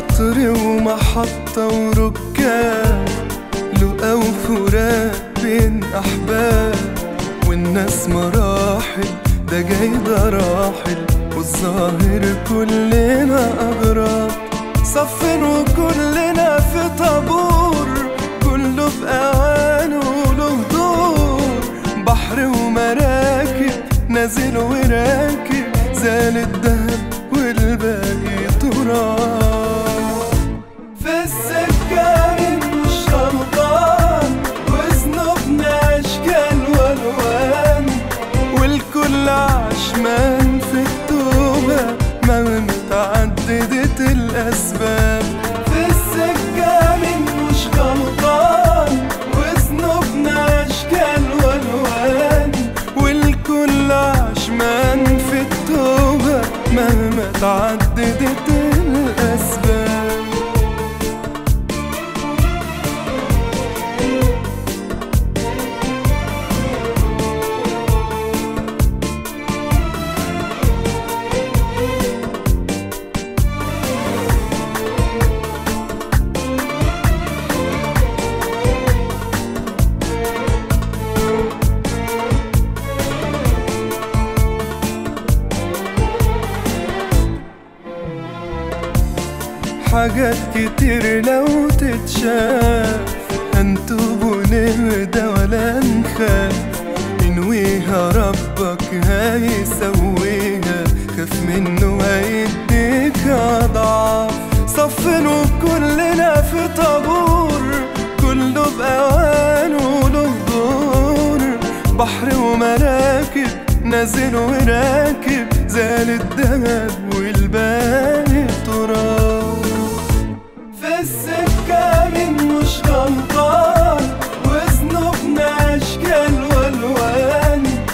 قطر ومحطة وركاب، لقا وفراق بين أحباب، والناس مراحل ده جاي ده راحل، والظاهر كلنا أغراب، صفين وكلنا في طابور، كله في أوانه وله دور، بحر ومراكب نازل وراكب، زال الدهب والباقي تراب. في السكة مش غلطان، وزنه بأشكال وألوان، والكل عشمان في التوبة ما متعددة الأسباب. في السكة مش غلطان، وزنه بأشكال وألوان، والكل عشمان في التوبة مهما تعددت الأسباب. حاجات كتير لو تتشاف، هنتوب ونهدى ولا نخاف، انويها ربك هيسويها، خاف منه هيديك أضعاف، صفنوا كلنا في طابور، كله بأوانه وله دور، بحر ومراكب نازل وراكب، زال الدهب والباقي تراب. السكة مين مش غلطان، وزنه بأشكال وألوان،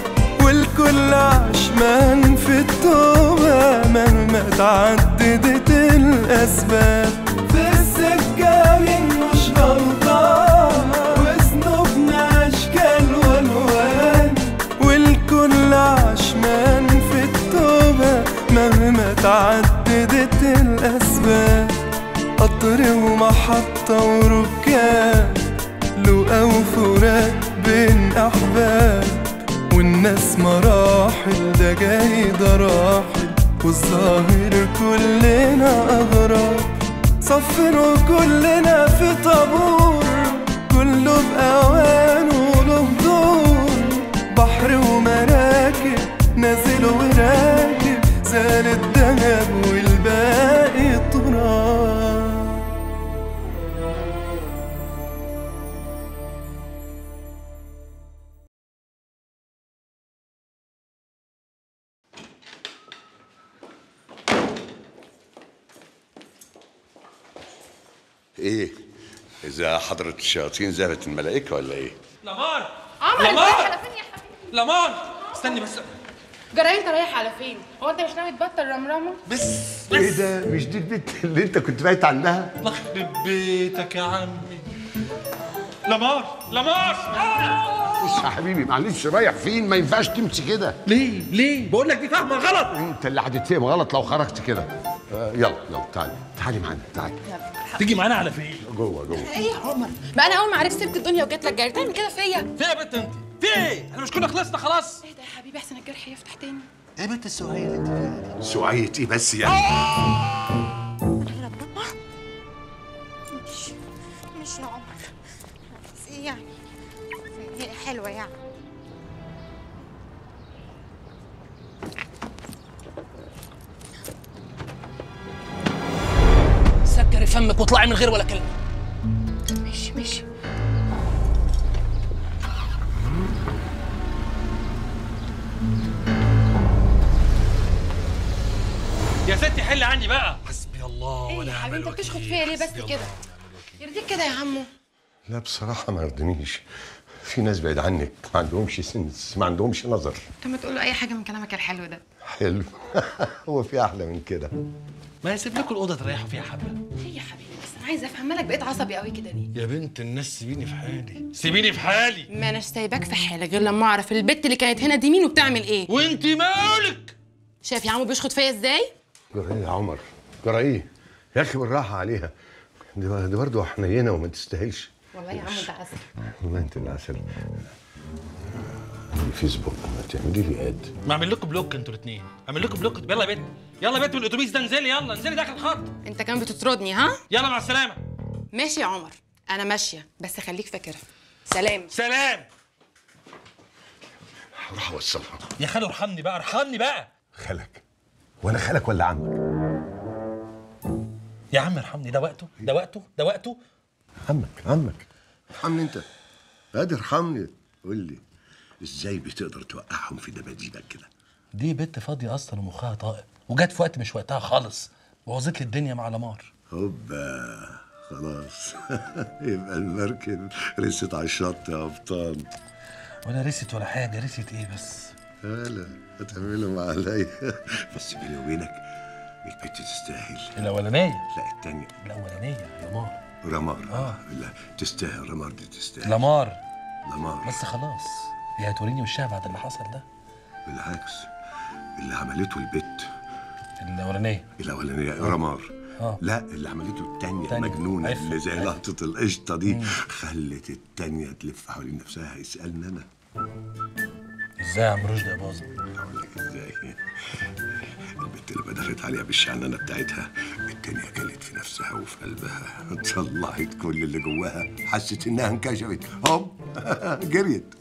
والكل عشمان في التوبة مهما تعددت الأسباب. في السكة مين مش غلطان، وزنه بأشكال وألوان، والكل عشمان في التوبة مهما تعددت الأسباب. قطر ومحطة وركاب، لقا وفراق بين أحباب، والناس مراحل ده جاي ده راحل، والظاهر كلنا أغراب، صفنوا كلنا في طابور، كله بأوانه وله دور، بحر ومراكب نازل وراكب، زال الدهب والباقي تراب. ايه؟ إذا حضرة الشياطين زهرة الملائكة ولا ايه؟ لمار! عمر انت رايح على فين يا حبيبي؟ لمار! استني بس. جراي انت رايح على فين؟ هو انت مش ناوي تبطل رمرمة؟ بس ايه ده؟ مش دي البيت اللي انت كنت بايت عندها؟ الله يخرب بيتك يا عمي. لمار! لمار! بص يا حبيبي معلش، رايح فين؟ ما ينفعش تمشي كده. ليه؟ ليه؟ بقول لك دي فاهمة غلط. انت اللي هتتفهم غلط لو خرجت كده. يلا يلا تعالي تعالي معانا تعالي. تيجي معانا على فين؟ جوه جوه. ايه يا عمر؟ بقى انا اول ما عرفت سبت الدنيا وجيت لك جري، تعمل كده فيا؟ فيا يا بنت انت؟ فيه؟ احنا مش كنا خلصنا خلاص؟ ايه ده يا حبيبي، احسن الجرح يفتح تاني. ايه بنت السوعية اللي انت فيها دي؟ سوعية ايه بس يعني؟ ربنا مش يا عمر، بس ايه يعني؟ هي حلوة يعني. سكري فمك واطلعي من غير ولا كلمة. ماشي ماشي. يا ستي حل عني بقى. حسبي الله ونعم الوكيل. ايه يا حبيبي انت بتشخط فيا ليه بس كده؟ يرضيك كده يا عمو؟ لا بصراحة ما يرضينيش. في ناس بعيد عنك ما عندهمش سنس، ما عندهمش نظر. طب ما تقول له أي حاجة من كلامك الحلو ده. حلو هو في أحلى من كده؟ ما هيسيب لكم الأوضة تريحوا فيها حبة. ليه يا حبيبي بس؟ أنا عايزة أفهم مالك بقيت عصبي قوي كده ليه؟ يا بنت الناس سيبيني في حالي، سيبيني في حالي. ما أنا سايباك في حالك غير لما أعرف البت اللي كانت هنا دي مين وبتعمل إيه. وأنت مالك؟ شايف يا عمو بيشخط فيا إزاي؟ جرى إيه يا عمر؟ جرى إيه؟ يا اخي بالراحه عليها، دي برضه حنينه وما تستاهلش. والله يا عم ده عسل. والله انت اللي عسل. الفيسبوك ما تعملي لي اد. ما اعمل لكم بلوك انتوا الاثنين، اعمل لكم بلوك. يلا يا بت، يلا يا بت من الاتوبيس ده، انزلي يلا، انزلي داخل الخط. انت كمان بتطردني ها؟ يلا مع السلامه. ماشي يا عمر، انا ماشيه، بس خليك فاكرها. سلام. سلام. هروح اوصلها. يا خالو ارحمني بقى، ارحمني بقى. خالك؟ وانا خالك ولا عمك؟ يا عم ارحمني، ده وقته، ده وقته، ده وقته. عمك، عمك. ارحمني انت. ادي ارحمني. قول لي ازاي بتقدر توقعهم في دباديبك كده؟ دي بنت فاضيه اصلا ومخها طائب، وجت في وقت مش وقتها خالص، بوظت لي الدنيا مع لمار. هوبا خلاص. يبقى المركب رست على الشط يا ابطال. ولا رست ولا حاجه، رست ايه بس؟ لا هتعملهم عليا. بس بيني وبينك البنت تستاهل. الاولانيه؟ لا الثانيه. الاولانيه لمار. رمار. لا تستاهل، رمار دي تستاهل. لمار. لمار بس خلاص. هي هتوريني وشها بعد اللي حصل ده؟ بالعكس، اللي عملته البت الاولانيه. الاولانيه رمار. لا اللي عملته التانية المجنونه اللي زي لقطه القشطه دي. خلت التانية تلف حوالين نفسها. اسالني انا ازاي يا عم رشدي يا باظ؟ اقول لك ازاي. البت اللي بدرت عليها بالشعنانه بتاعتها، التانية كلت في نفسها وفي قلبها، طلعت كل اللي جواها، حست انها انكشفت، هوب جريت.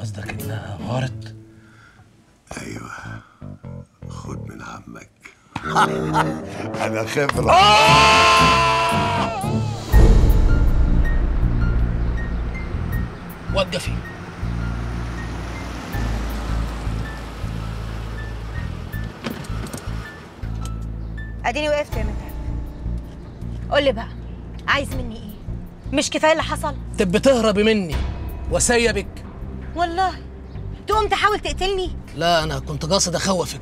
قصدك انها غارت؟ ايوه. خد من عمك. انا خبره. وقفي. اديني وقفت يا متعب. قول لي بقى عايز مني ايه؟ مش كفايه اللي حصل؟ تبقى تهربي مني واسيبك؟ والله تقوم تحاول تقتلني؟ لا انا كنت قاصد اخوفك،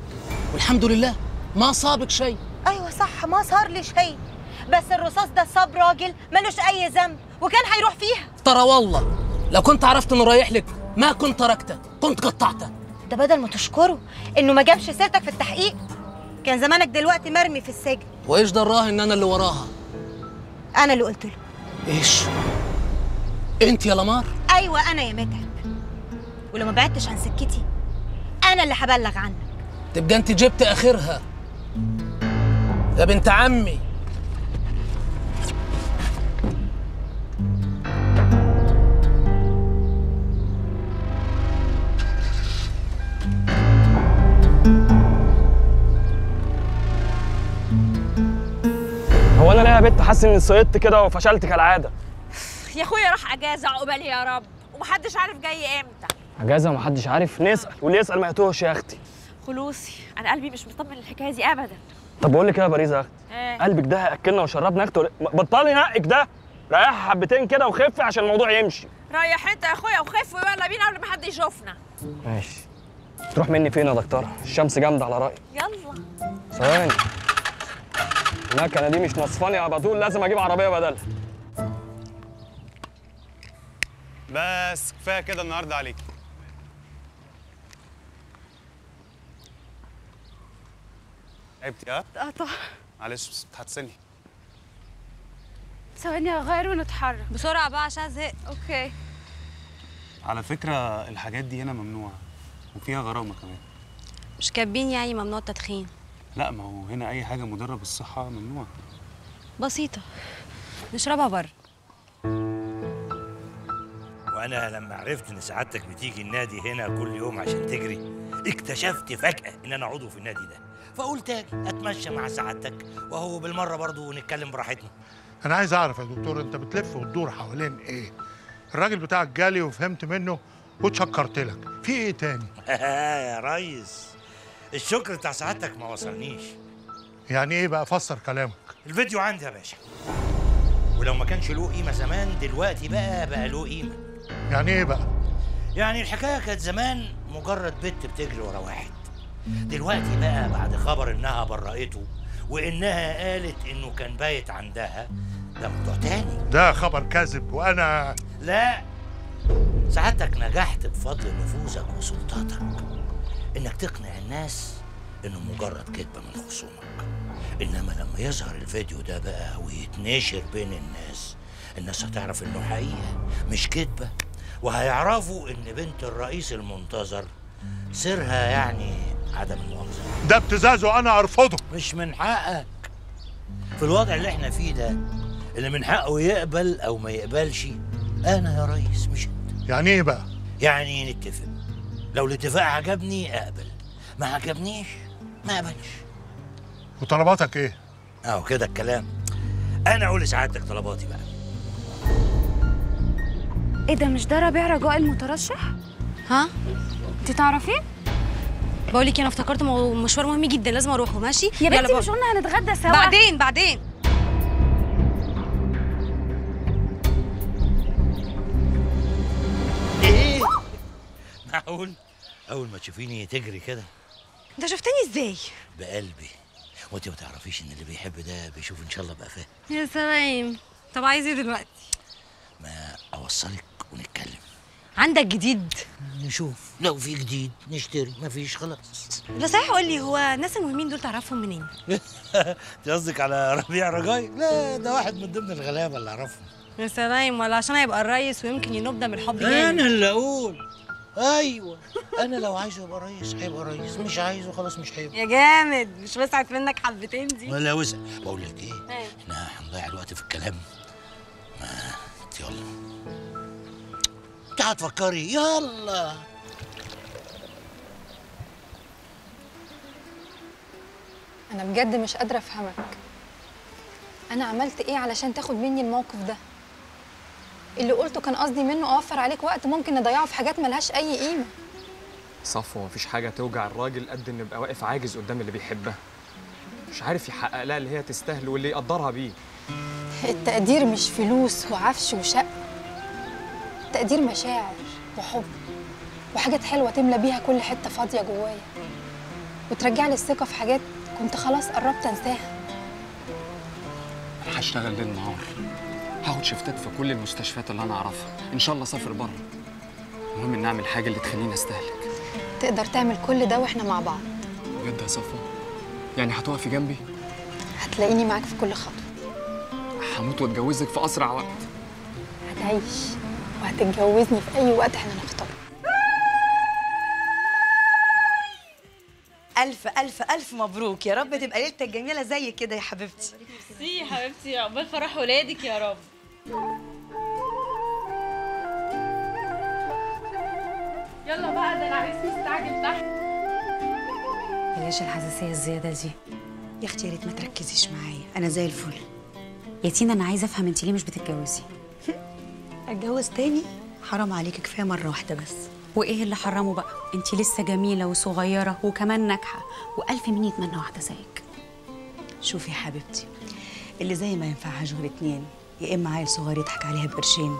والحمد لله ما صابك شيء. ايوه صح، ما صار لي شيء، بس الرصاص ده صاب راجل ملوش اي ذنب وكان هيروح فيها. ترى والله لو كنت عرفت انه رايح لك ما كنت تركته، كنت قطعته. ده بدل ما تشكره انه ما جابش سيرتك في التحقيق كان زمانك دلوقتي مرمي في السجن. وايش دراها ان انا اللي وراها؟ انا اللي قلت له. ايش؟ انت يا لمار؟ ايوه انا يا متعب، ولو ما بعدتش عن سكتي انا اللي هبلغ عنك. تبقى انت جبت اخرها يا بنت عمي. هو انا ليه يا بنت حاسس اني سقطت كده وفشلت كالعاده؟ يا اخويا راح اجازه عقبالي يا رب، ومحدش عارف جاي امتى. اجازه ومحدش عارف؟ نسال، واللي يسال ما يتوهش يا اختي. خلوصي انا قلبي مش مطمن للحكايه دي ابدا. طب بقول لك ايه يا باريزه يا اختي؟ ايه؟ قلبك ده هياكلنا وشربنا يا اختي بطلي نقك ده، ريحها حبتين كده وخفي عشان الموضوع يمشي. ريح انت يا اخويا وخف ويلا بينا قبل ما حد يشوفنا. ماشي. تروح مني فين يا دكتوره؟ الشمس جامده على رايي. يلا ثواني، المكنه دي مش نصفاني على طول، لازم اجيب عربيه بدلها. بس كفايه كده النهارده عليك. تعبتي ها؟ اتقطع. معلش بس هتحتسني. ثواني هغير ونتحرك بسرعه بقى عشان ازهق. اوكي. على فكره الحاجات دي هنا ممنوعه وفيها غرامه كمان. مش كاتبين يعني ممنوع التدخين؟ لا ما هو هنا اي حاجه مضره بالصحه ممنوعه. بسيطه نشربها بره. وانا لما عرفت ان سعادتك بتيجي النادي هنا كل يوم عشان تجري، اكتشفت فجاه ان انا عضو في النادي ده، فقلت اجي اتمشى مع سعادتك وهو بالمره برضه نتكلم براحتنا. انا عايز اعرف يا دكتور انت بتلف وتدور حوالين ايه؟ الراجل بتاعك جالي وفهمت منه واتشكرت لك، في ايه تاني؟ يا ريس الشكر بتاع سعادتك ما وصلنيش. يعني ايه بقى؟ فسر كلامك. الفيديو عندي يا باشا، ولو ما كانش له قيمه زمان دلوقتي بقى له قيمه. يعني ايه بقى؟ يعني الحكايه كانت زمان مجرد بنت بتجري ورا واحد، دلوقتي بقى بعد خبر انها برأته وانها قالت انه كان بايت عندها ده موضوع تاني. ده خبر كاذب وانا لا. سعادتك نجحت بفضل نفوذك وسلطاتك انك تقنع الناس انه مجرد كذبه من خصومك. انما لما يظهر الفيديو ده بقى ويتنشر بين الناس هتعرف انه حقيقه مش كذبه، وهيعرفوا ان بنت الرئيس المنتظر سرها يعني عدم المؤاخذه. ده ابتزاز وانا ارفضه. مش من حقك في الوضع اللي احنا فيه ده، اللي من حقه يقبل او ما يقبلش انا يا ريس مش انت. يعني ايه بقى؟ يعني نتفق، لو الاتفاق عجبني اقبل، ما عجبنيش ما اقبلش. وطلباتك ايه؟ اهو كده الكلام. انا اقول لسعادتك طلباتي بقى. ايه ده، مش ده ربيع رجاء المترشح؟ ها؟ انت تعرفين؟ بقول لك انا افتكرت مشوار مهم جدا لازم اروحه. ماشي يا بنتي، مش قلنا هنتغدى سوا؟ بعدين ايه؟ معقول اول ما تشوفيني تجري كده؟ انت شفتني ازاي؟ بقلبي. وانت ما تعرفيش ان اللي بيحب ده بيشوف ان شاء الله بقفاه. يا سلام. طب عايز ايه دلوقتي؟ ما اوصلك ونتكلم. عندك جديد؟ نشوف لو في جديد نشتري، مفيش خلاص. لا صحيح، قول لي، هو الناس المهمين دول تعرفهم منين؟ انت قصدك على ربيع رجاي؟ لا، ده واحد من ضمن الغلابه اللي اعرفهم. يا سلام، ولا عشان هيبقى الريس ويمكن ينبض من الحب جامد. انا اللي اقول. ايوه، انا لو عايزه يبقى ريس هيبقى ريس، مش عايزه خلاص مش هيبقى. يا جامد، مش وسعت منك حبتين دي؟ ولا وسع. بقول لك ايه؟ احنا هنضيع الوقت في الكلام. ما انت يلا. انت هتفكري، يلا. أنا بجد مش قادرة أفهمك. أنا عملت إيه علشان تاخد مني الموقف ده؟ اللي قلته كان قصدي منه أوفر عليك وقت ممكن نضيعه في حاجات ملهاش أي قيمة. صفوة، مفيش حاجة توجع الراجل قد إنه يبقى واقف عاجز قدام اللي بيحبها. مش عارف يحقق لها اللي هي تستاهله واللي يقدرها بيه. التقدير مش فلوس وعفش وشقة. تقدير مشاعر وحب وحاجات حلوه تملى بيها كل حته فاضيه جوايا، وترجع لي الثقه في حاجات كنت خلاص قربت انساها. انا هشتغل ليل نهار، هاخد شيفتات في كل المستشفيات اللي انا اعرفها، ان شاء الله اسافر بره. المهم ان اعمل حاجه اللي تخليني استهلك. تقدر تعمل كل ده واحنا مع بعض بجد يا صفوة؟ يعني هتقفي جنبي؟ هتلاقيني معاك في كل خطوه. هموت واتجوزك في اسرع وقت. هتعيش وهتتجوزني في أي وقت احنا نختاره. ألف ألف ألف مبروك، يا رب تبقى ليلتك جميلة زي كده يا حبيبتي. ميرسي يا حبيبتي، عقبال فرح ولادك يا رب. يلا بقى، ده العريس مستعجل تحت. بلاش الحساسية الزيادة دي يا اختي، يا ريت ما تركزيش معايا، أنا زي الفل. يا تينا أنا عايزة أفهم أنت ليه مش بتتجوزي؟ اتجوز تاني؟ حرام عليك، كفايه مره واحده بس. وايه اللي حرمه بقى؟ انت لسه جميله وصغيره وكمان ناجحه، والف مين يتمنى واحده زيك. شوفي يا حبيبتي، اللي زي ما ينفعهاش غير اتنين، يا اما عيل صغير يضحك عليها بقرشين،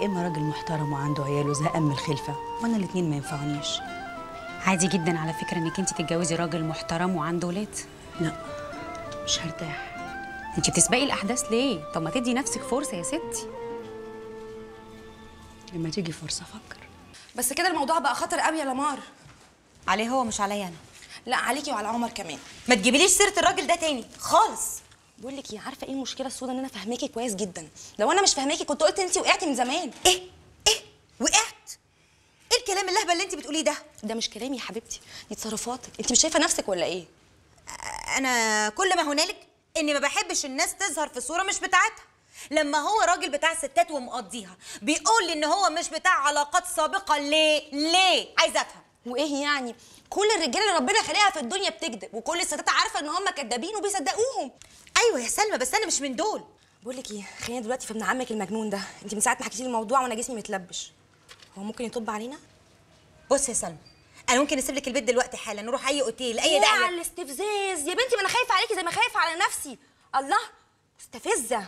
يا اما راجل محترم وعنده عيال وزهقان من الخلفه، وانا الاتنين ما ينفعونيش. عادي جدا على فكره انك انت تتجوزي راجل محترم وعنده ولاد. لا مش هرتاح. انت بتسبقي الاحداث ليه؟ طب ما تدي نفسك فرصه يا ستي. لما تيجي فرصة أفكر. بس كده الموضوع بقى خطر قوي يا لمار. عليه هو مش عليا أنا. لا عليكي وعلى عمر كمان. ما تجيبيليش سيرة الراجل ده تاني خالص. بقول لك إيه، عارفة إيه المشكلة السودا؟ إن أنا فاهماكي كويس جدا. لو أنا مش فاهماكي كنت قلت أنت وقعتي من زمان. إيه؟ وقعت؟ إيه الكلام اللهبل اللي أنت بتقوليه ده؟ ده مش كلامي يا حبيبتي، دي تصرفاتك. أنت مش شايفة نفسك ولا إيه؟ أنا كل ما هنالك إني ما بحبش الناس تظهر في صورة مش بتاعتها. لما هو راجل بتاع ستات ومقضيها بيقول لي ان هو مش بتاع علاقات سابقه، ليه؟ عايزه افهم. وايه يعني؟ كل الرجاله اللي ربنا خلقها في الدنيا بتكذب، وكل الستات عارفه ان هم كدابين وبيصدقوهم. ايوه يا سلمى، بس انا مش من دول. بقول لك ايه، خلينا دلوقتي في ابن عمك المجنون ده. انت من ساعه ما حكيتي لي الموضوع وانا جسمي متلبش. هو ممكن يطب علينا؟ بص يا سلمى، انا ممكن اسيب لك البيت دلوقتي حالا، نروح اي اوتيل اي دعوه. على الاستفزاز يا بنتي، ما انا خايفه عليكي زي ما خايفه على نفسي. الله، مستفزه.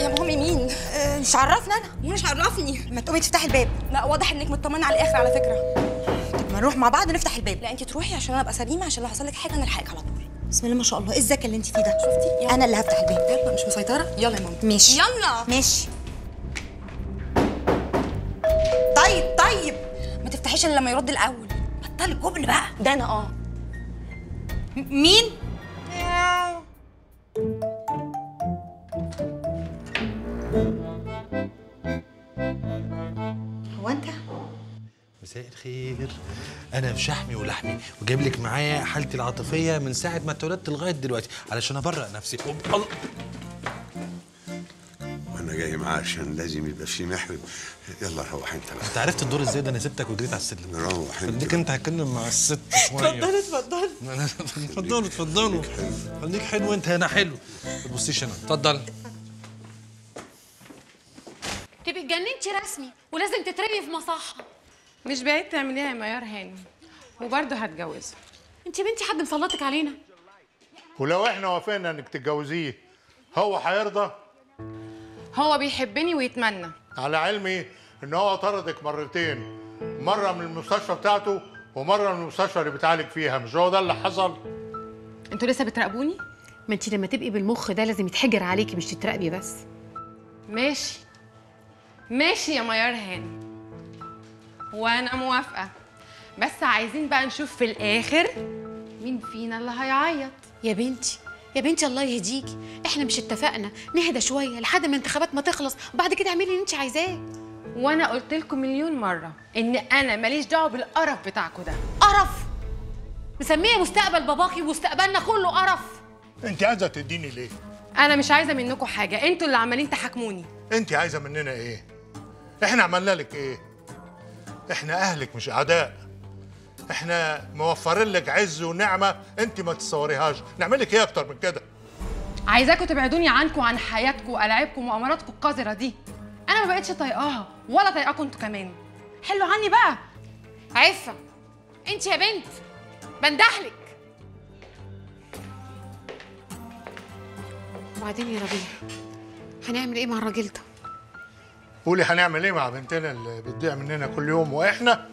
يا مامي مين؟ مش عرفنا انا. مش عرفني. ما تقومي تفتحي الباب. لا واضح انك مطمنه على الاخر على فكره. طب ما نروح مع بعض نفتح الباب. لا انت تروحي عشان انا ابقى سليمه، عشان لو حصل لك حاجه انا الحقك على طول. بسم الله ما شاء الله، ايه الذكاء اللي انت فيه ده؟ شفتي؟ يلا. انا اللي هفتح الباب. يلا مش مسيطره. يلا يا ماما. ماشي. يلا ماشي. طيب ما تفتحيش الا لما يرد الاول. بطلي جبن بقى. ده انا مين؟ هو انت؟ مساء الخير. انا في شحمي ولحمي وجايب لك معايا حالتي العاطفيه من ساعه ما اتولدت لغايه دلوقتي علشان ابرق نفسي. انا جاي معاه عشان لازم يبقى في محرم. يلا روح انت بقى. انت عرفت الدور ازاي؟ ده انا سبتك وجريت على السلم. روح انت. خليك انت هتكلم مع الست شويه. اتفضلوا اتفضلوا اتفضلوا اتفضلوا. خليك حلو انت. انا حلو. ما تبصيش انا. اتفضل. تبقي اتجننتي رسمي ولازم تترمي في مصحة. مش بعيد تعمليها يا ميار هانم وبرضه هتجوزها. انت يا بنتي حد مسلطك علينا. ولو احنا وافقنا انك تتجوزيه هو هيرضى؟ هو بيحبني ويتمنى. على علمي ان هو طردك مرتين، مره من المستشفى بتاعته ومره من المستشفى اللي بتعالج فيها، مش هو ده اللي حصل؟ انتوا لسه بتراقبوني؟ ما انت لما تبقي بالمخ ده لازم يتحجر عليكي مش تتراقبي بس. ماشي ماشي يا ميار هانم وانا موافقه، بس عايزين بقى نشوف في الاخر مين فينا اللي هيعيط. يا بنتي يا بنتي الله يهديكي، احنا مش اتفقنا نهدى شويه لحد ما الانتخابات ما تخلص وبعد كده اعملي اللي انت عايزاه. وانا قلت لكم مليون مره ان انا ماليش دعوه بالقرف بتاعكم ده. قرف مسميه مستقبل باباكي ومستقبلنا كله قرف. انت عايزه تديني ليه؟ انا مش عايزه منكم حاجه، انتوا اللي عمالين تحاكموني. انت عايزه مننا ايه؟ احنا عملنا لك ايه؟ احنا اهلك مش اعداء، احنا موفرين لك عز ونعمه انت ما تتصوريهاش. نعمل لك ايه اكتر من كده؟ عايزاكم تبعدوني عنكم وعن حياتكم وألعابكم ومؤامراتكم القذره دي. انا ما بقتش طايقاها ولا طايقاكم انتوا كمان. حلوا عني بقى. عفه انت يا بنت بندحلك. وبعدين يا ربيع هنعمل ايه مع الراجل ده؟ قولي هنعمل ايه مع بنتنا اللي بتضيع مننا كل يوم واحنا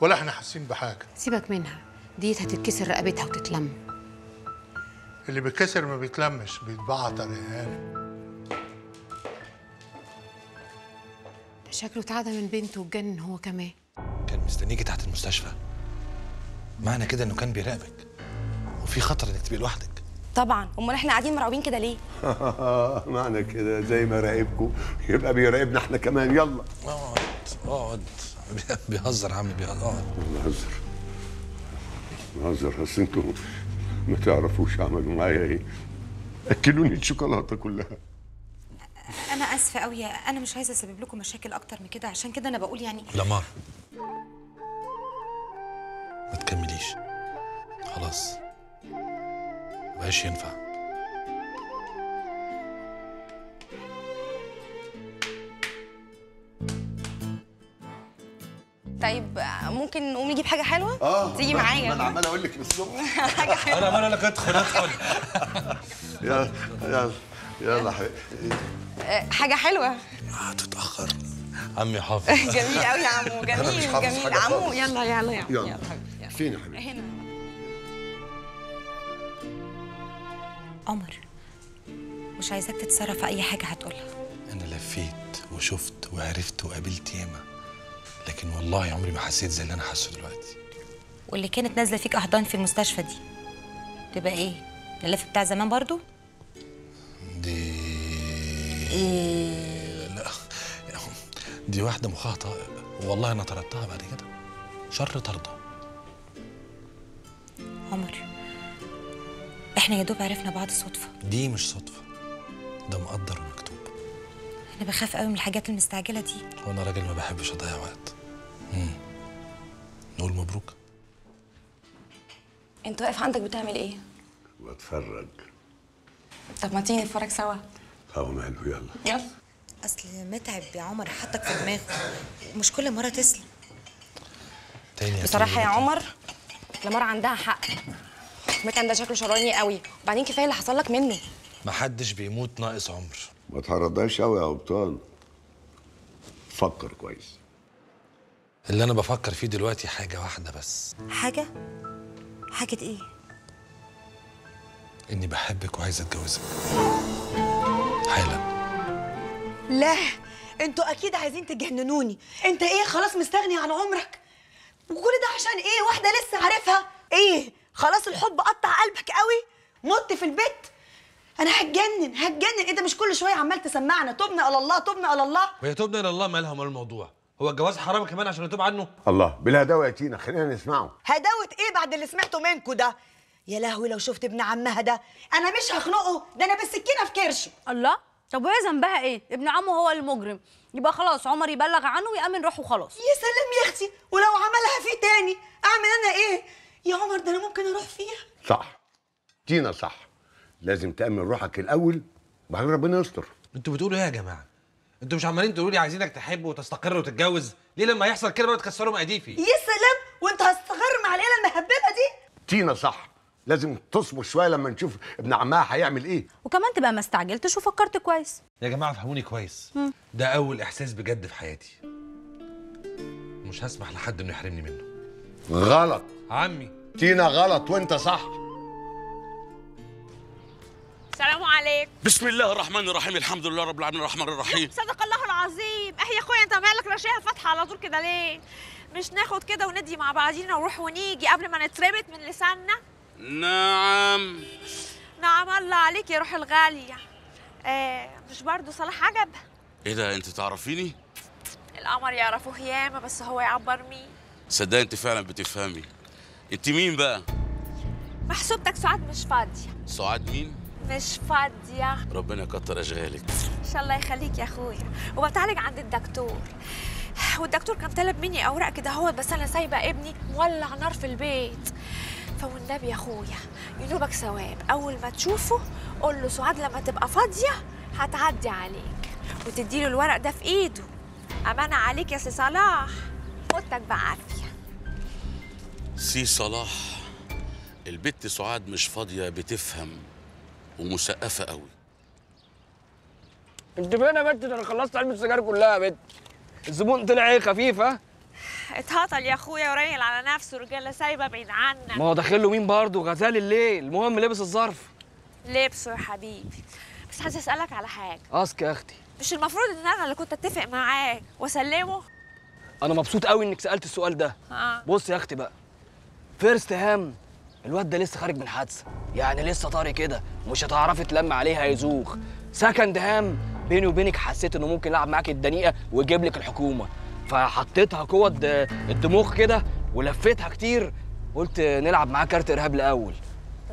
ولا احنا حاسين بحاجه؟ سيبك منها، ديت هتتكسر رقبتها وتتلم. اللي بيتكسر ما بيتلمش، بيتبعتر يا هانم. ده شكله اتعدى من بنته واتجنن هو كمان. كان مستنيكي تحت المستشفى. معنى كده انه كان بيراقبك وفي خطر انك تبقي لوحدك. طبعا، امال احنا قاعدين مرعوبين كده ليه؟ معنى كده زي ما راقبكم يبقى بيراقبنا احنا كمان. يلا اقعد اقعد. بيهزر يا عم بيهزر. بيهزر بيهزر. اصل انتوا ما تعرفوش عملوا معايا ايه. اكلوني الشوكولاته كلها. انا اسفه قوي، انا مش عايزه اسبب لكم مشاكل اكتر من كده، عشان كده انا بقول يعني. لمار ما تكمليش خلاص، ما بقاش ينفع. طيب ممكن نقوم نجيب حاجه حلوه؟ تيجي معايا؟ ما انا عمال اقول لك من الصبح. حاجه حلوه. انا عمال اقول لك ادخل ادخل. يلا يلا يلا حبيبي. حاجه حلوه. هتتاخر عمي حافظ. جميل قوي يا عمو، جميل جميل عمو. يلا يلا يا عمو يلا. فين يا حبيبي؟ هنا. عمر مش عايزاك تتصرف في اي حاجه هتقولها. انا لفيت وشفت وعرفت وقابلت ياما، لكن والله عمري ما حسيت زي اللي انا حاسه دلوقتي. واللي كانت نازله فيك احضان في المستشفى دي تبقى ايه؟ اللف بتاع زمان برضو؟ دي إيه؟ لا دي واحده مخها طائق، والله انا طردتها بعد كده شر طرده. عمر احنا يا دوب عرفنا بعض صدفه. دي مش صدفه، ده مقدر ومكتوب. أنا بخاف قوي من الحاجات المستعجلة دي، وأنا راجل ما بحبش أضيع وقت. نقول مبروك. أنت واقف عندك بتعمل إيه؟ بتفرج. طب ما تيجي نتفرج سوا. طب ماله يلا. يلا. أصل متعب يا عمر حطك في دماغه، مش كل مرة تسلم. تاني بصراحة يا عمر لمار عندها حق. متعب ده شكله شراني قوي، وبعدين كفاية اللي حصل لك منه. محدش بيموت ناقص عمر. ما تهرضهاش قوي يا ابطال، فكر كويس. اللي انا بفكر فيه دلوقتي حاجه واحده بس. حاجه؟ حاجه ايه؟ اني بحبك وعايزه اتجوزك حالا. لا انتوا اكيد عايزين تجننوني. انت ايه خلاص مستغني عن عمرك؟ وكل ده عشان ايه؟ واحده لسه عارفها. ايه خلاص الحب قطع قلبك قوي؟ مت في البيت؟ انا هتجنن. انت مش كل شويه عمال تسمعنا تبنا الى الله تبنا الى الله. وهي تبنا الى الله مالها مال الموضوع؟ هو الجواز حرام كمان عشان نتوب عنه؟ الله بالهداوه يا تينا، خلينا نسمعه. هداوه ايه بعد اللي سمعته منكم ده؟ يا لهوي لو شفت ابن عمها ده انا مش هخنقه، ده انا بالسكينه في كرشه. الله، طب وهي ذنبها ايه؟ ابن عمه هو المجرم، يبقى خلاص عمر يبلغ عنه ويأمن روحه وخلاص. يا سلام يا اختي، ولو عملها فيه تاني اعمل انا ايه؟ يا عمر ده انا ممكن اروح فيها. صح تينا، صح، لازم تأمن روحك الاول وبعدين ربنا يستر. انتوا بتقولوا ايه يا جماعه؟ انتوا مش عمالين تقولوا لي عايزينك تحب وتستقر وتتجوز؟ ليه لما يحصل كده بقى تكسروا مقاديفي؟ يا سلام، وانت هتستقر مع العيله المهببه دي؟ تينا صح، لازم تصبر شويه لما نشوف ابن عمها هيعمل ايه، وكمان تبقى ما استعجلتش وفكرت كويس. يا جماعه فهموني كويس، ده اول احساس بجد في حياتي، مش هسمح لحد انه يحرمني منه. غلط عمي، تينا غلط وانت صح. السلام عليكم. بسم الله الرحمن الرحيم، الحمد لله رب العالمين الرحمن الرحيم. صدق الله العظيم. اهي يا اخويا انت مالك رشاها فاتحه على طول كده ليه؟ مش ناخد كده وندي مع بعضينا ونروح ونيجي قبل ما نتربط من لساننا؟ نعم نعم. الله عليك يا روح الغالية. مش برضه صلاح عجب؟ ايه ده، انت تعرفيني؟ القمر يعرفه ياما بس هو يعبر مين. صدقني انت فعلا بتفهمي. انت مين بقى؟ محسوبتك سعاد مش فاضية. سعاد مين؟ مش فاضية. ربنا يكتر اشغالك. ان شاء الله يخليك يا اخويا. وبتعالج عند الدكتور، والدكتور كان طالب مني اوراق كده اهوت، بس انا سايبه ابني مولع نار في البيت. فوالنبي يا اخويا ينوبك ثواب، اول ما تشوفه قول له سعاد لما تبقى فاضيه هتعدي عليك، وتدي له الورق ده في ايده. امانه عليك يا سي صلاح، فوتك بعافيه. سي صلاح، البت سعاد مش فاضيه بتفهم ومسقفه قوي. انت فين يا بت؟ ده انا خلصت علبه السجاير كلها يا بت. الزبون طلع ايه خفيفه؟ اتهطل يا اخويا وريل على نفسه، رجاله سايبه بعيد عنك. ما هو داخل له مين برضه؟ غزال الليل. المهم لبس الظرف. لبسه يا حبيبي. بس عايزه اسالك على حاجه. اسك يا اختي. مش المفروض ان انا اللي كنت اتفق معاك واسلمه؟ انا مبسوط قوي انك سالت السؤال ده. بص يا اختي بقى، فيرست هام الواد ده لسه خارج من حادثه، يعني لسه طاري كده، مش هتعرفي تلم عليها يزوخ. سكند هام بيني وبينك حسيت انه ممكن يلعب معاك الدنيئه ويجيب لك الحكومه، فحطيتها جوه الدموخ كده ولفتها كتير، قلت نلعب معاه كارت ارهاب الاول،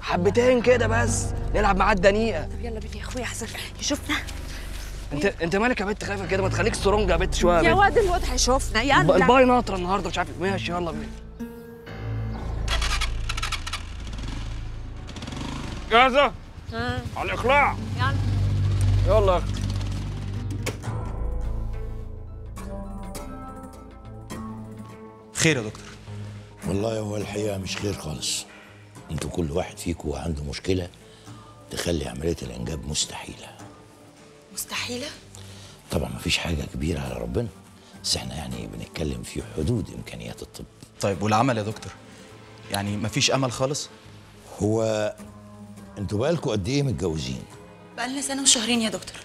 حبتين كده بس نلعب معاه الدنيئه. طب يلا بينا يا اخويا احسن يشوفنا. انت مالك يا بنت خايفه كده؟ ما تخليك سترونج يا بنت شويه. يا واد الواد هيشوفنا. يلا الباي ناطره النهارده مش عارف. ماشي يلا بينا. جاهزه؟ على الاقلاع. يلا يلا يا اختي. خير يا دكتور؟ والله هو الحقيقه مش خير خالص. انتوا كل واحد فيكم عنده مشكله تخلي عمليه الانجاب مستحيله. مستحيله؟ طبعا مفيش حاجه كبيره على ربنا، بس احنا يعني بنتكلم في حدود امكانيات الطب. طيب والعمل يا دكتور؟ يعني مفيش امل خالص؟ هو انتوا بقالكم قد ايه متجوزين؟ بقالنا سنه وشهرين يا دكتور.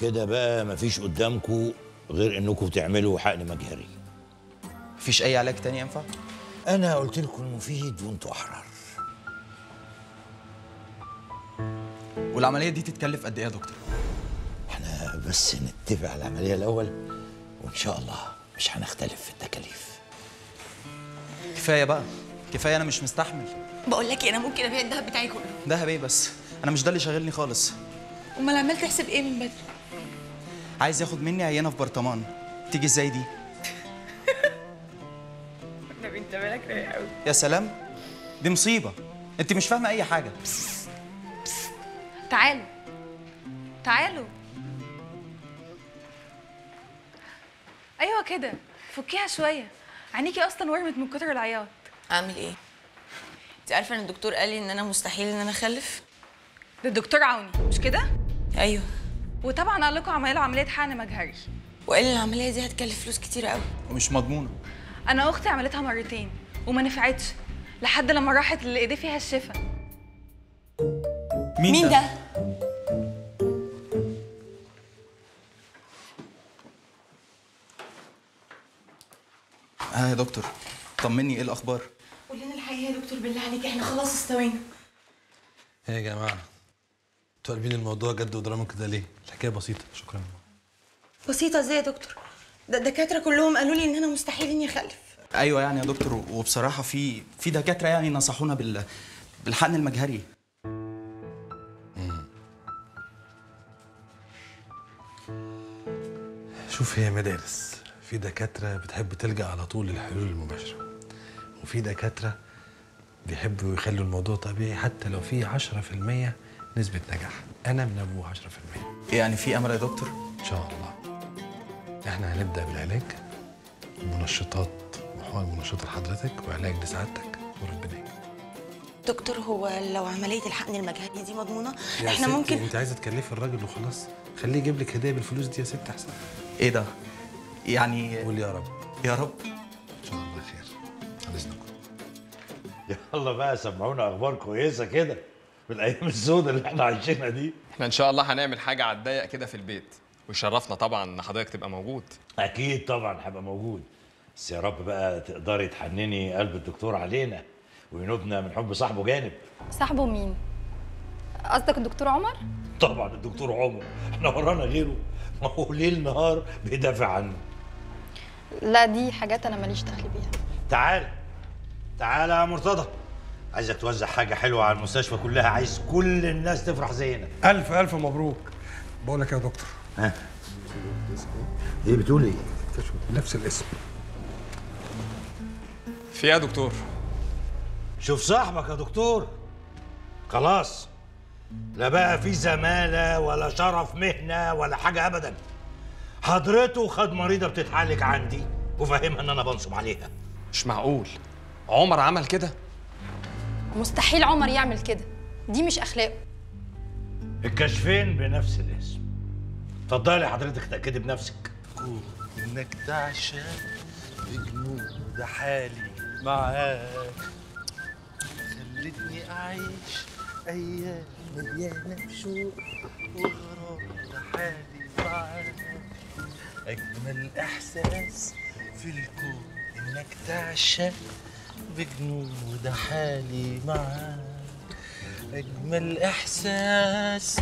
كده بقى مفيش قدامكم غير انكم تعملوا حقن مجهري. مفيش أي علاج تاني ينفع؟ أنا قلت لكم المفيد وأنتوا أحرار. والعملية دي تتكلف قد إيه يا دكتور؟ إحنا بس نتفق على العملية الأول وإن شاء الله مش هنختلف في التكاليف. كفاية بقى، كفاية، أنا مش مستحمل. بقول لك أنا ممكن أبيع الدهب بتاعي كله. دهب إيه بس؟ أنا مش ده اللي شاغلني خالص. أمال عمال تحسب إيه من بدري؟ عايز ياخد مني عينة في برطمان، تيجي إزاي دي؟ انت مالك رايق قوي. يا سلام، دي مصيبه، انت مش فاهمه اي حاجه. بس بس تعالوا تعالوا. ايوه كده، فكيها شويه، عينيكي اصلا ورمت من كتر العياط. اعمل ايه؟ انت عارفه ان الدكتور قال لي ان انا مستحيل ان انا اخلف. ده الدكتور عوني مش كده؟ ايوه. وطبعا قال لكم عملوا عمليه حقن مجهري، وقال لي العمليه دي هتكلف فلوس كتير قوي ومش مضمونه. أنا أختي عملتها مرتين وما نفعتش، لحد لما راحت اللي إيديه فيها الشفا. مين ده؟ ها يا دكتور، طمني، ايه الاخبار؟ قول لنا الحقيقه يا دكتور بالله عليك، احنا خلاص استوينا. ايه يا جماعه، انتوا قلبين الموضوع جد ودراما كده ليه؟ الحكايه بسيطه. شكرا. بسيطه ازاي يا دكتور؟ ده الدكاتره كلهم قالوا لي ان انا مستحيل اني اخلف. ايوه يعني يا دكتور، وبصراحه في دكاتره يعني نصحونا بالحقن المجهري. شوف، هي مدارس، في دكاتره بتحب تلجأ على طول للحلول المباشره، وفي دكاتره بيحبوا يخلوا الموضوع طبيعي حتى لو في 10% نسبه نجاح. انا من ابوه 10%. يعني في امل يا دكتور؟ ان شاء الله. احنا هنبدا بالعلاج، منشطات وحوار منشطات لحضرتك وعلاج لسعادتك وربنا يكرمك. دكتور، هو لو عمليه الحقن المجهري دي مضمونه؟ احنا ممكن. انت عايزه تكلفي الراجل وخلاص، خليه يجيب لك هديه بالفلوس دي يا ست احسن. ايه ده؟ يعني قول يا رب. يا رب ان شاء الله خير. على اذنكم. يلا بقى سمعونا اخبار كويسه كده في الايام السوداء اللي احنا عايشينها دي. احنا ان شاء الله هنعمل حاجه على الضيق كده في البيت، ويشرفنا طبعا ان حضرتك تبقى موجود. اكيد طبعا هبقى موجود، بس يا رب بقى تقدري تحنني قلب الدكتور علينا وينوبنا من حب صاحبه جانب. صاحبه مين؟ قصدك الدكتور عمر؟ طبعا الدكتور عمر، احنا ورانا غيره؟ ما هو ليل نهار بيدافع عنه. لا دي حاجات انا ماليش دخل بيها. تعال تعال يا مرتضى، عايزك توزع حاجه حلوه على المستشفى كلها، عايز كل الناس تفرح زينا. الف الف مبروك. بقول لك يا دكتور، ها ايه بتقول ايه؟ نفس الاسم. في ايه يا دكتور؟ شوف صاحبك يا دكتور، خلاص لا بقى في زمالة ولا شرف مهنة ولا حاجة أبدا. حضرته خد مريضة بتتعالج عندي وفاهمها إن أنا بنصب عليها. مش معقول عمر عمل كده؟ مستحيل عمر يعمل كده، دي مش أخلاقه. الكشفين بنفس الاسم. اتفضلي حضرتك تأكدي بنفسك. إنك تعشق بجنود حالي معاك، خلتني أعيش أيام مليانة بشوق وغرام لحالي معاك. أجمل إحساس في الكون إنك تعشق بجنود حالي معاك، أجمل إحساس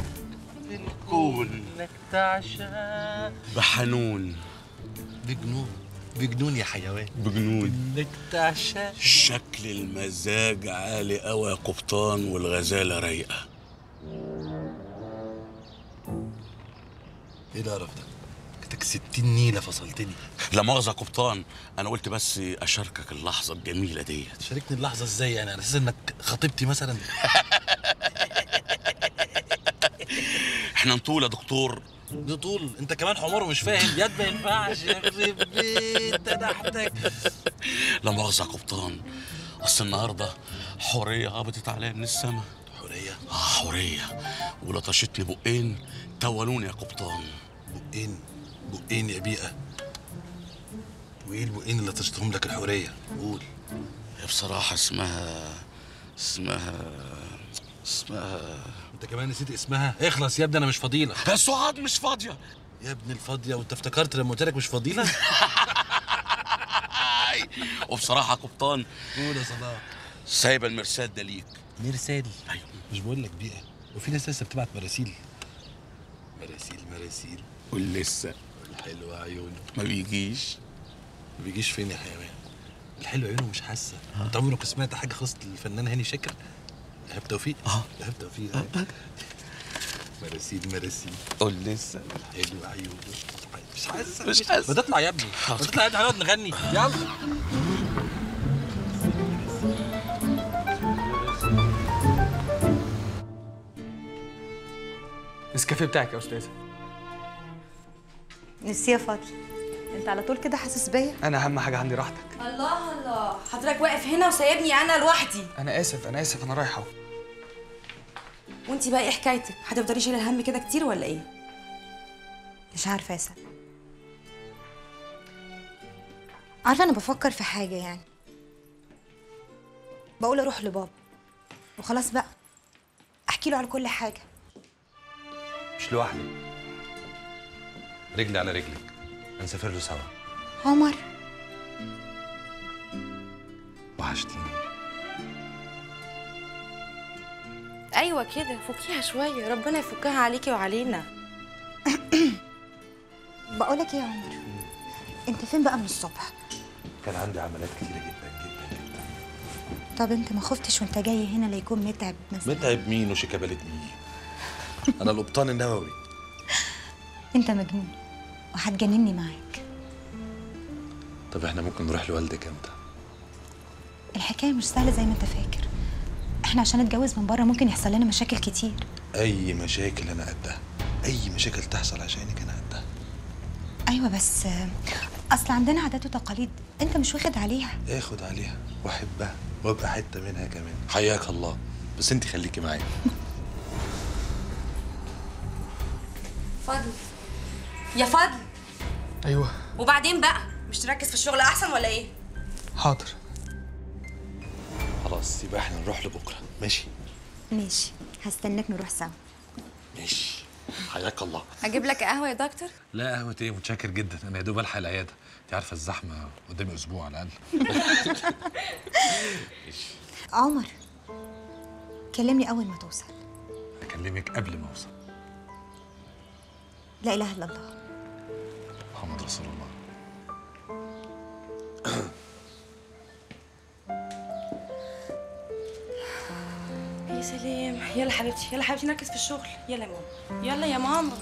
في الكون إنك تعشق بحنون بجنود. بجنون يا حيوان، بجنون انك تعشق. شكل المزاج عالي قوي يا قبطان، والغزاله رايقه. ايه القرف ده؟ انت كسبتني نيله، فصلتني. لا مؤاخذه يا قبطان، انا قلت بس اشاركك اللحظه الجميله ديت. شاركني اللحظه ازاي؟ انا على اساس انك خطيبتي مثلا؟ احنا نطول يا دكتور، ده طول. انت كمان حمار ومش فاهم. ياد ما ينفعش، يخرب بيت تحتك. لا مؤاخذة يا قبطان، اصل النهارده حوريه هبطت عليا من السما. حوريه؟ اه حوريه، ولطشتني بقين تولوني يا قبطان. بقين؟ بقين يا بيئه؟ وايه البقين اللي لطشتهم لك الحوريه؟ قول. هي بصراحه اسمها انت كمان نسيت اسمها؟ اخلص يا ابني، انا مش فضيله. يا سعاد مش فاضيه يا ابن الفاضيه، وانت افتكرت لما قلت لك مش فضيله؟ وبصراحه قبطان، قول يا صلاح، سايبه المرسال ده ليك. مرسال؟ ايوه. مش بقول لك بيئه، وفي ناس لسه بتبعت مراسيل. مراسيل ولسه الحلو عيونه ما بيجيش فين يا حيوان؟ الحلو عيونه مش حاسه. انت عمرك سمعت حاجه خاصه الفنان هاني شاكر؟ ايهاب توفيق؟ ايهاب توفيق. مراسيل قول لسه الحلو عيونه مش حاسه. ما تطلع يا ابني، ما تطلع يا ابني، هنقعد نغني. يلا النسكافيه بتاعك يا استاذه. ميرسي يا فاضل، انت على طول كده حاسس بيا. انا اهم حاجه عندي راحتك. الله حضرتك واقف هنا وسايبني انا لوحدي. انا اسف، انا رايحه. وانت بقى ايه حكايتك؟ هتفضلي شايله الهم كده كتير ولا ايه؟ مش عارفه يا سلمى. عارفه انا بفكر في حاجه، يعني بقول اروح لبابا وخلاص بقى احكي له على كل حاجه. مش لوحدي، رجلي على رجلك، هنسافر له سوا. عمر وحشتيني. ايوه كده، فكيها شويه، ربنا يفكها عليكي وعلينا. بقولك ايه يا عمر، انت فين بقى من الصبح؟ كان عندي عمليات كتيره جدا جدا جدا. طب انت ما خفتش وانت جاي هنا لا يكون متعب مثلا؟ متعب مين وشيكاباله مين؟ انا القبطان النووي. انت مجنون وهتجنني معاك. طب احنا ممكن نروح لوالدك امتى؟ الحكايه مش سهله زي ما انت فاكر. احنا عشان نتجوز من بره ممكن يحصل لنا مشاكل كتير. اي مشاكل انا قدها، اي مشاكل تحصل عشانك انا قدها. ايوه بس اصل عندنا عادات وتقاليد انت مش واخد عليها. اخد عليها واحبها وابقى حته منها كمان. حياك الله، بس انت خليكي معايا. فضل يا فضل. ايوه وبعدين بقى، مش تركز في الشغل احسن ولا ايه؟ حاضر خلاص، يبقى احنا نروح لبكره. ماشي ماشي، هستناك نروح سوا. ماشي حياك الله. اجيب لك قهوه يا دكتور؟ لا قهوه ايه، متشكر جدا، انا يا دوب الحق العياده، انت عارفه الزحمه قدامي اسبوع على الاقل. عمر كلمني اول ما توصل. اكلمك قبل ما اوصل. لا اله الا الله محمد رسول الله. يا سلام، يلا حبيبتي يلا حبيبتي، نركز في الشغل. يلا يا ماما، يلا يا ماما.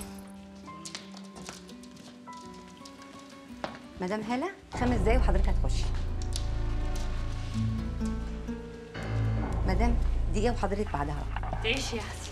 مدام هالة 5 دقايق وحضرتك هتخشي. مدام دقيقة وحضرتك بعدها. تعيشي يا حسن.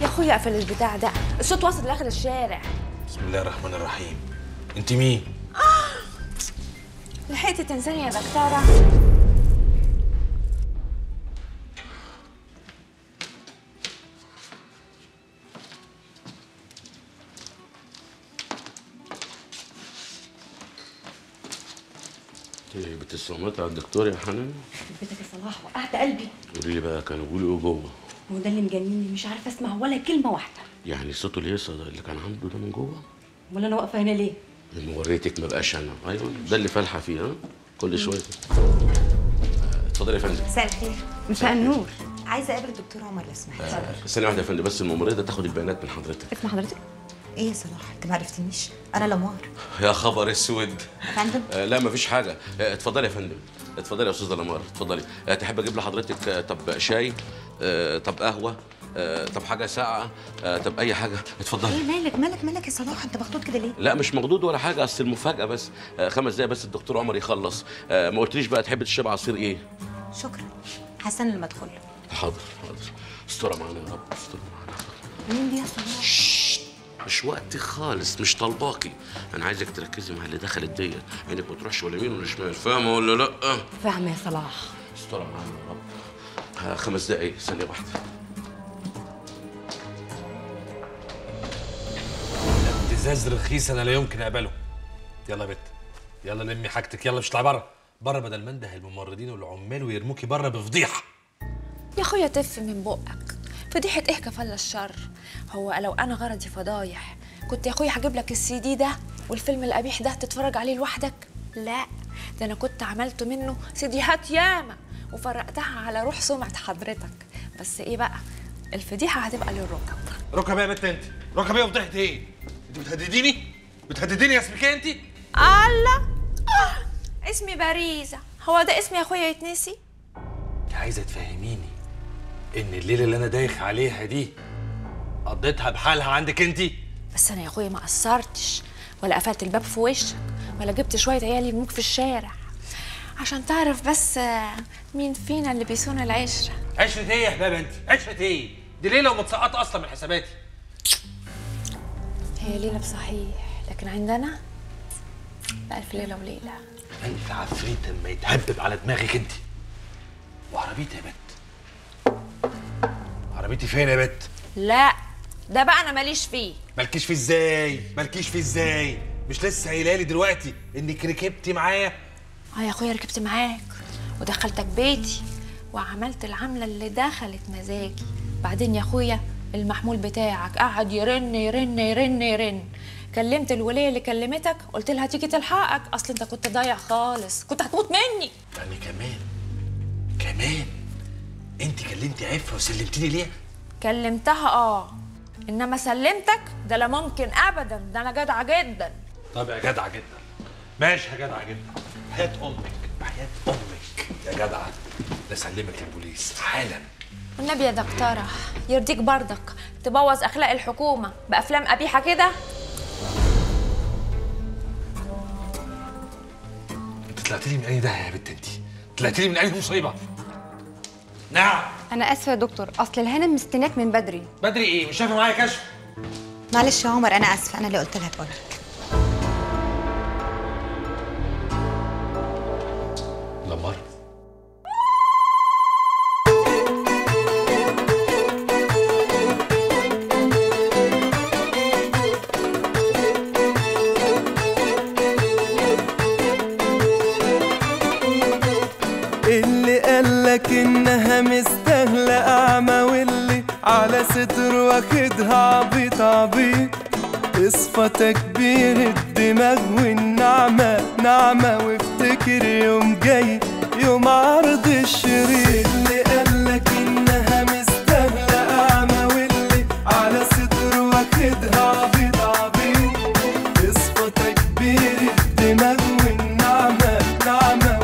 يا اخويا اقفل البتاع ده، الصوت واصل لاخر الشارع. بسم الله الرحمن الرحيم. انت مين؟ لحقتي تنساني يا دكتوره. انت بتصمتي على الدكتور يا حنان؟ بيتك يا صلاح، وقعت قلبي. قولي لي بقى كانوا بيقولوا ايه جوه؟ هو ده اللي مجنني، مش عارفه اسمع ولا كلمه واحده. يعني صوته الهيصه اللي كان عنده ده من جوه؟ امال انا واقفه هنا ليه؟ لما وريتك ما بقاش انا. ايوه ده اللي فالحه فيه. ها كل شويه. اتفضل يا فندم. مساء الخير. مساء النور. عايزه اقابل الدكتور عمر لو سمحت. اتفضل. ثانيه واحده يا فندم بس، الممرضه تاخد البيانات من حضرتك. اسم حضرتك؟ ايه يا صلاح انت ما عرفتنيش؟ انا لمار. يا خبر اسود يا فندم. لا مفيش حاجه. اتفضلي يا فندم، اتفضلي يا استاذه لمار، اتفضلي. تحب اجيب لحضرتك طب شاي؟ طب قهوه؟ طب حاجه ساقعه؟ طب اي حاجه؟ اتفضلي. ايه مالك مالك مالك يا صلاح، انت مخضوض كده ليه؟ لا مش مخضوض ولا حاجه، اصل المفاجاه بس. 5 دقايق بس الدكتور عمر يخلص. ما قلتليش بقى تحب تشرب عصير ايه؟ شكرا حسن لما ادخل له. حاضر حاضر، استرها معانا يا رب، استرها معانا. مين دي يا صلاح؟ مش وقتي خالص، مش طالباكي، انا عايزك تركزي مع اللي دخلت ديت، عينك ما تروحش ولا يمين ولا شمال، فاهمه ولا لا؟ فاهمه يا صلاح. استرها معانا يا رب. 5 دقايق، ثانية واحدة. ابتزاز رخيص أنا لا يمكن أقبله. يلا يا بت، يلا لمي حاجتك، يلا مش هتطلعي بره، بره بدل ما انده الممرضين والعمال ويرموكي بره بفضيحة. يا أخويا تف من بقك، فضيحة إيه كفل الشر؟ هو لو أنا غرضي فضايح كنت يا اخويا هجيب لك السي دي ده والفيلم القبيح ده تتفرج عليه لوحدك؟ لا، ده انا كنت عملت منه سيديهات ياما وفرقتها على روح سمعة حضرتك. بس ايه بقى، الفضيحه هتبقى للركب. ركب ايه يا بنت انت؟ ركب ايه وفضيحه ايه؟ انت بتهدديني؟ بتهدديني يا سمكيه انت؟ الله، اسمي باريزه. هو ده اسمي يا اخويا يتنسي؟ انت عايزه تفهميني ان الليله اللي انا دايخ عليها دي قضيتها بحالها عندك انت؟ بس انا يا اخويا ما قصرتش، ولا قفلت الباب في وشك، ولا جبت شويه عيال يرموك في الشارع، عشان تعرف بس مين فينا اللي بيسون العشره. عشره ايه يا حبيبه انت؟ عشره ايه؟ دي ليله ومتسقطه اصلا من حساباتي. هي ليله بصحيح، لكن عندنا بألف ليله وليله. ألف عفريت اما يتهبب على دماغك انت. وعربيتي يا بت؟ عربيتي فين يا بت؟ لا، ده بقى انا ماليش فيه. مالكيش فيه ازاي؟ مالكيش فيه ازاي؟ مش لسه قايله لي دلوقتي انك ركبتي معايا؟ اه يا اخويا ركبت معاك ودخلتك بيتي وعملت العمله اللي دخلت مزاجي. بعدين يا اخويا المحمول بتاعك قعد يرن يرن يرن يرن. كلمت الوليه اللي كلمتك، قلت لها تيجي تلحقك، اصل انت كنت ضايع خالص، كنت هتموت مني. يعني كمان انت كلمتي عفه وسلمتيني ليها؟ كلمتها اه، انما سلمتك ده لا ممكن ابدا، ده انا جدعه جدا. طب يا جدعه جدا، ماشي يا جدعه جدا، بحياة امك بحياة امك يا جدعه بسلمك للبوليس حالا. والنبي يا دكتوره يرضيك بردك تبوظ اخلاق الحكومه بافلام قبيحه كده. انت طلعتي لي من اي داهيه يا بنت انت؟ طلعتي لي من اي مصيبه؟ نعم. انا اسفه يا دكتور، اصل الهانم مستناك من بدري. بدري ايه؟ مش شايفه معايا كشف؟ معلش يا عمر انا اسفه، انا اللي قلت لها بقول لك. لمار إنها مستاهلة أعمى، واللي على ستر واخدها عبيط عبيط. اصفى تكبير الدماغ والنعمة نعمة، وافتكر يوم جاي يوم عرض الشريط. اللي قالك إنها مستاهلة أعمى، واللي على ستر واخدها عبيط عبيط. اصفى تكبير الدماغ والنعمة نعمة،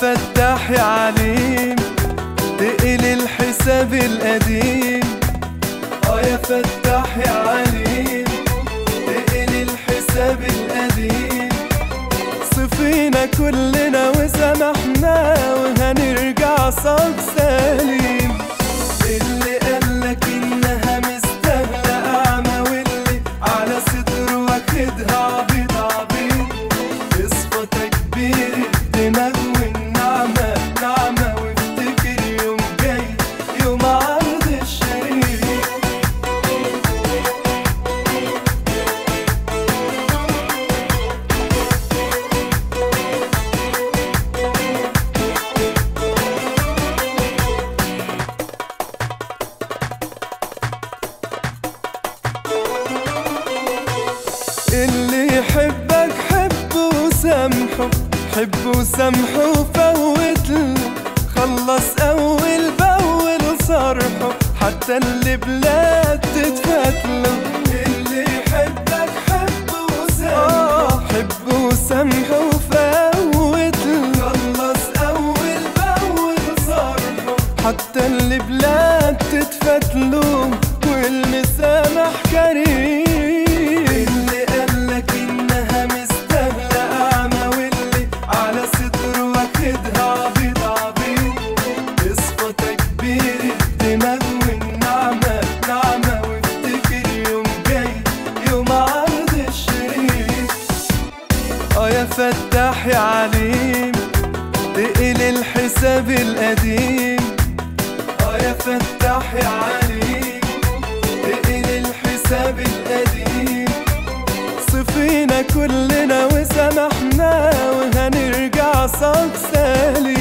فتح يا عليم تقل الحساب القديم. اه يا فتح يا عليم تقل الحساب القديم. صفينا كلنا وسامحنا وهنرجع صاب سليم. اللي قالك انها مستاهله اعمى، واللي على صدره واخدها عبيط عبيط. اصفى تكبير الدماغ سامحه وفوتله، خلص أول بأول صرحه حتى اللي بلاد تتفتله. اللي يحبك حبه وسامحه، حبه وسامحه وفوتله، خلص أول بأول صرحه حتى اللي بلاد تتفتله. واللي سامح كريم. فتح يا عليم تقل الحساب القديم. اه يا فتح يا عليم تقل الحساب القديم. صفينا كلنا وسامحنا وهنرجع صاب سليم.